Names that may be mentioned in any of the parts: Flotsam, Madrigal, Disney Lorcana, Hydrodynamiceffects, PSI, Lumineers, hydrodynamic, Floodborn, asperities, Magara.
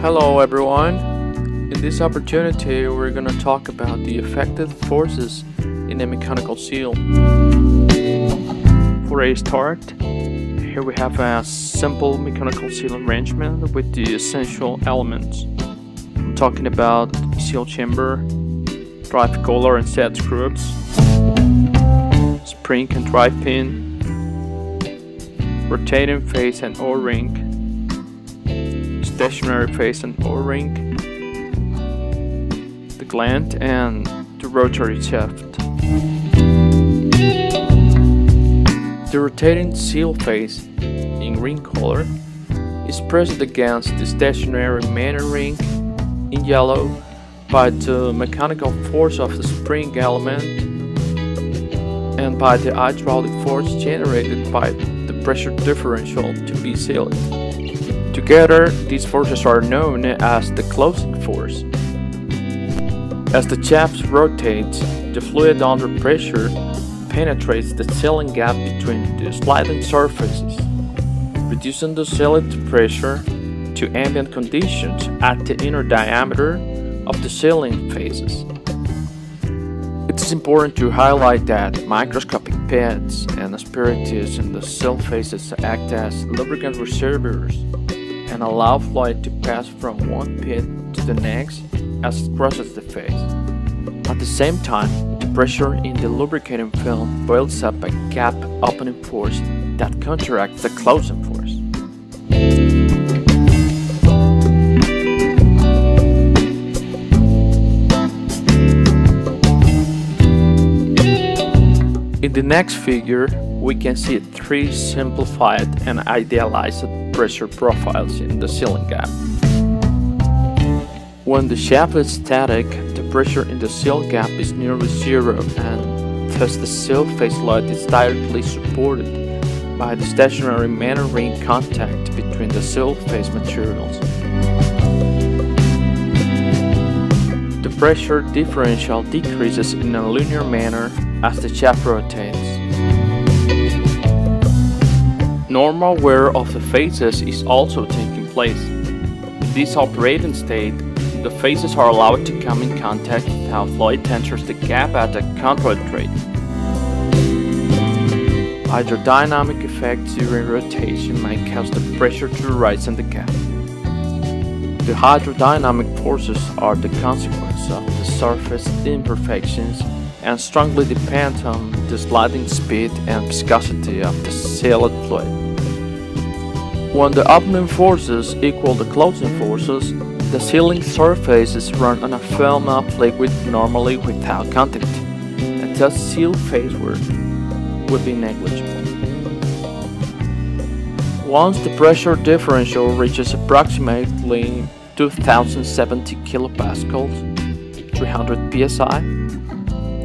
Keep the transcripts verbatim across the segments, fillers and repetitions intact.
Hello everyone! In this opportunity we're going to talk about the effective forces in a mechanical seal. For a start, here we have a simple mechanical seal arrangement with the essential elements. I'm talking about seal chamber, drive collar and set screws, spring and drive pin, rotating face and O-ring, stationary face and O-ring, the gland, and the rotary shaft. The rotating seal face in green color is pressed against the stationary main ring in yellow by the mechanical force of the spring element and by the hydraulic force generated by the pressure differential to be sealed. Together, these forces are known as the closing force. As the shaft rotates, the fluid under pressure penetrates the sealing gap between the sliding surfaces, reducing the sealed pressure to ambient conditions at the inner diameter of the sealing faces. It is important to highlight that microscopic pads and asperities in the seal faces act as lubricant reservoirs and allow fluid to pass from one pit to the next as it crosses the face. At the same time, the pressure in the lubricating film builds up a gap opening force that counteracts the closing force. In the next figure, we can see three simplified and idealized pressure profiles in the sealing gap. When the shaft is static, the pressure in the seal gap is nearly zero, and thus the seal face load is directly supported by the stationary main ring contact between the seal face materials. The pressure differential decreases in a linear manner as the shaft rotates. Normal wear of the faces is also taking place. In this operating state, the faces are allowed to come in contact with how fluid enters the gap at a controlled rate. Hydrodynamic effects during rotation may cause the pressure to rise in the gap. The hydrodynamic forces are the consequence of the surface imperfections and strongly depend on the sliding speed and viscosity of the sealed fluid. When the opening forces equal the closing forces, the sealing surface is run on a film of liquid normally without contact, and thus seal face work would be negligible. Once the pressure differential reaches approximately two thousand seventy kilopascals, three hundred P S I,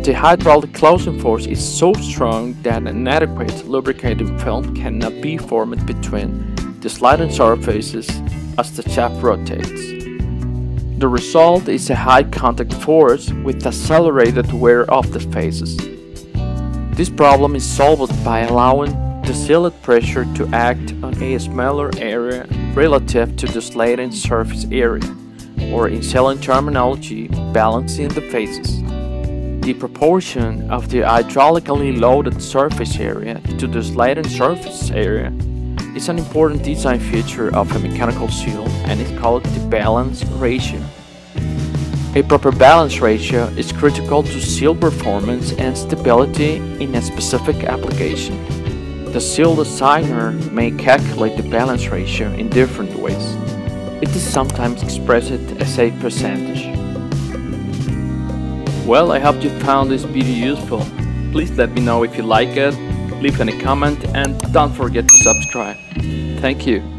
the hydraulic closing force is so strong that an adequate lubricating film cannot be formed between the sliding surfaces as the shaft rotates. The result is a high contact force with accelerated wear of the faces. This problem is solved by allowing the sealed pressure to act on a smaller area relative to the sliding surface area, or in sealing terminology, balancing the faces. The proportion of the hydraulically loaded surface area to the sliding surface area is an important design feature of a mechanical seal and is called the balance ratio. A proper balance ratio is critical to seal performance and stability in a specific application. The seal designer may calculate the balance ratio in different ways. It is sometimes expressed as a percentage. Well, I hope you found this video useful. Please let me know if you like it, leave any comment, and don't forget to subscribe. Thank you.